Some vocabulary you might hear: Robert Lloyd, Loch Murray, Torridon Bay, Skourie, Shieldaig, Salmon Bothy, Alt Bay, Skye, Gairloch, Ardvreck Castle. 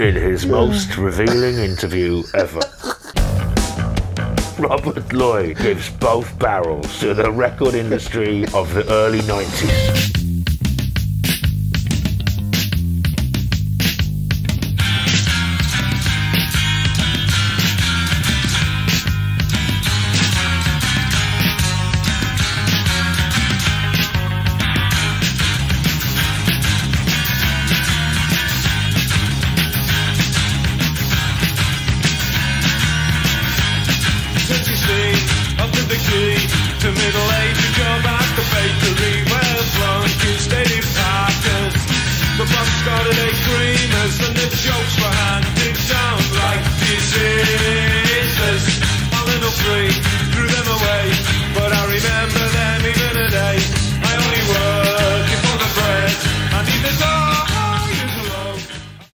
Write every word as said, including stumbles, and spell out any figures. in his most revealing interview ever. Robert Lloyd gives both barrels to the record industry of the early nineties. To middle age, you go back to bakery where flunkies dated packers. The bus started eight creamers and the jokes.